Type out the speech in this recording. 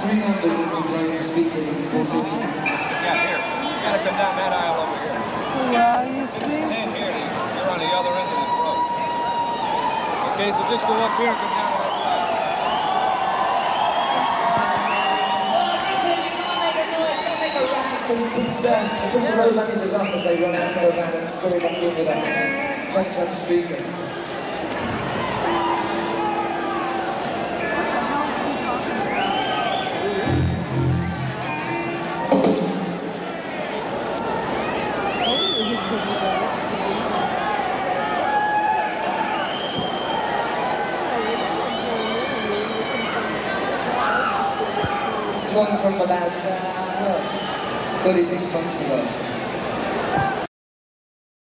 Swing on this and we'll your speakers and we'll yeah, here. You gotta come down that aisle over here. Well, you see? And here, you're on the other end of this road. Okay, so just go up here and come down that aisle. Just the road managers up as they run out and go around and screw it up, give it up. Change up the speaker. This one from about 36 months ago.